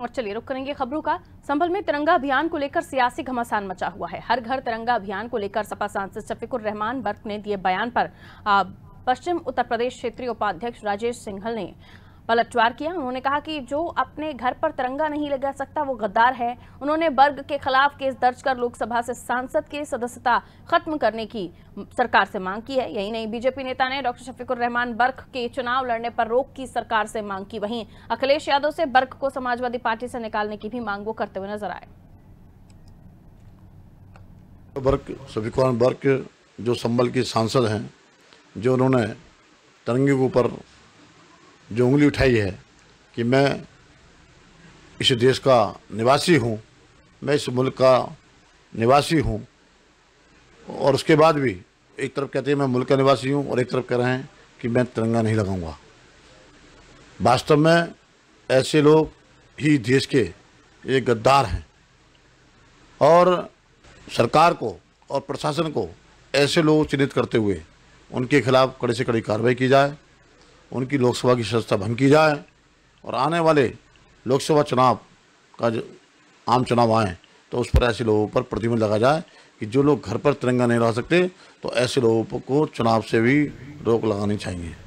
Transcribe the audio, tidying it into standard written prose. और चलिए रुक करेंगे खबरों का। सम्भल में तिरंगा अभियान को लेकर सियासी घमासान मचा हुआ है। हर घर तिरंगा अभियान को लेकर सपा सांसद शफीकुर्रहमान बर्क ने दिए बयान पर पश्चिम उत्तर प्रदेश क्षेत्रीय उपाध्यक्ष राजेश सिंघल ने पलटवार किया। उन्होंने कहा कि जो अपने घर पर तिरंगा नहीं लगा सकता वो गद्दार है। उन्होंने बर्ग के खिलाफ केस दर्ज कर लोकसभा से सांसद की सदस्यता खत्म करने की सरकार से मांग की है। यही नहीं, बीजेपी नेता ने डॉक्टर शफीकुर्रहमान बर्क के चुनाव लड़ने पर रोक की सरकार से मांग की। वहीं अखिलेश यादव से बर्क को समाजवादी पार्टी से निकालने की भी मांग वो करते हुए नजर आए। शफीकुर्रहमान बर्क जो सम्भल की सांसद हैं, जो उन्होंने तिरंगे के ऊपर जो उंगली उठाई है कि मैं इस देश का निवासी हूँ, मैं इस मुल्क का निवासी हूँ, और उसके बाद भी एक तरफ कहते हैं मैं मुल्क का निवासी हूँ और एक तरफ कह रहे हैं कि मैं तिरंगा नहीं लगाऊंगा। वास्तव में ऐसे लोग ही देश के ये गद्दार हैं, और सरकार को और प्रशासन को ऐसे लोग चिन्हित करते हुए उनके खिलाफ कड़ी से कड़ी कार्रवाई की जाए, उनकी लोकसभा की सदस्यता भंग की जाए, और आने वाले लोकसभा चुनाव का जो आम चुनाव आए तो उस पर ऐसे लोगों पर प्रतिबंध लगा जाए कि जो लोग घर पर तिरंगा नहीं लगा सकते तो ऐसे लोगों को चुनाव से भी रोक लगानी चाहिए।